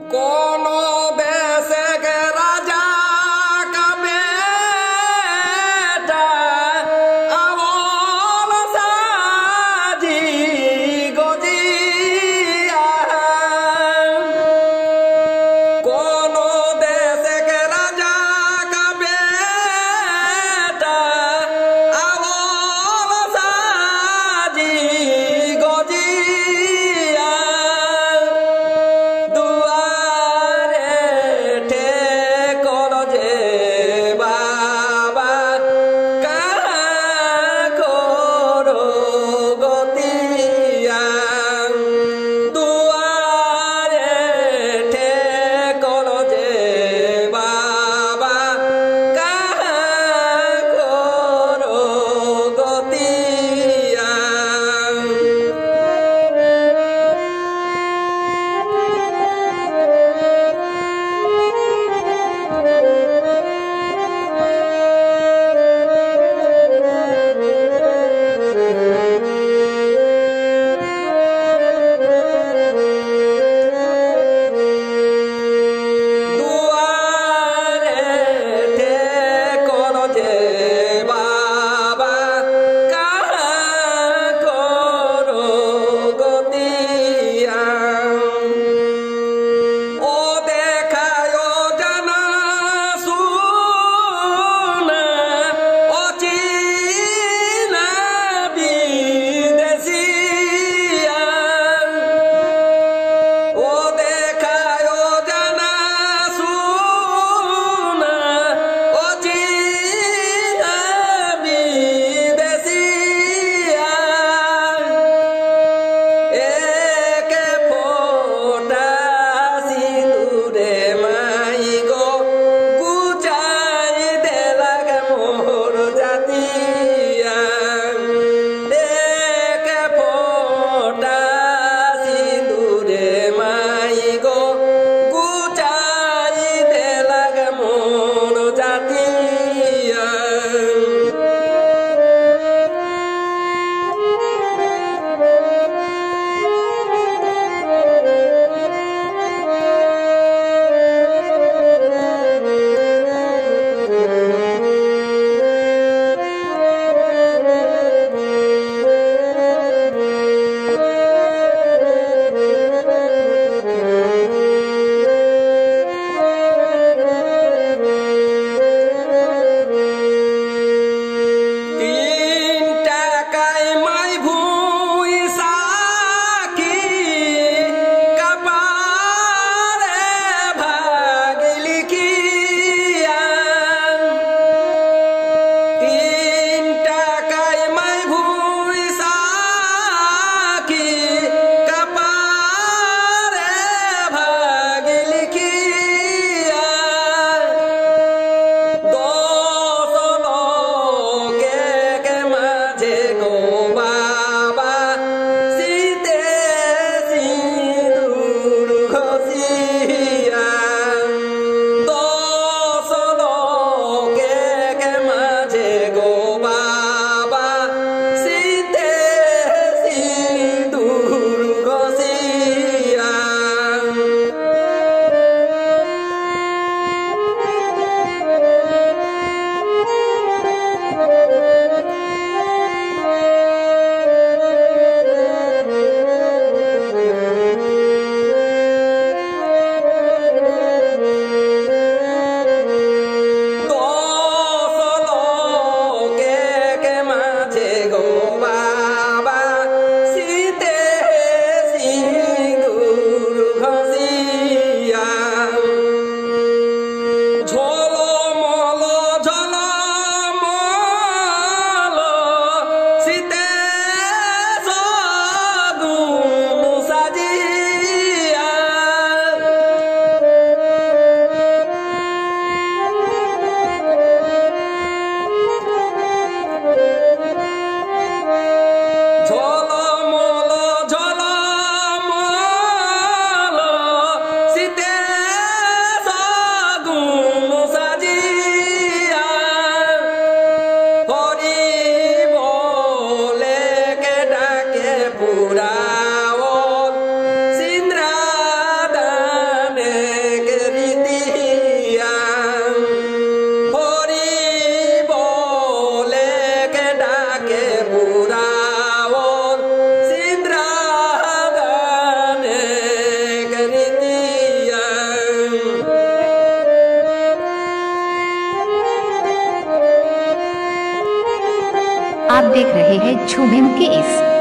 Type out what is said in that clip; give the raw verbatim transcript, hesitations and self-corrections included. कोनो देश के राजा का बेटा अवान साजी गोजिया है। कोनो देश के राजा का बेटा अवान साजी गोजिया। इच्छुभिम के इस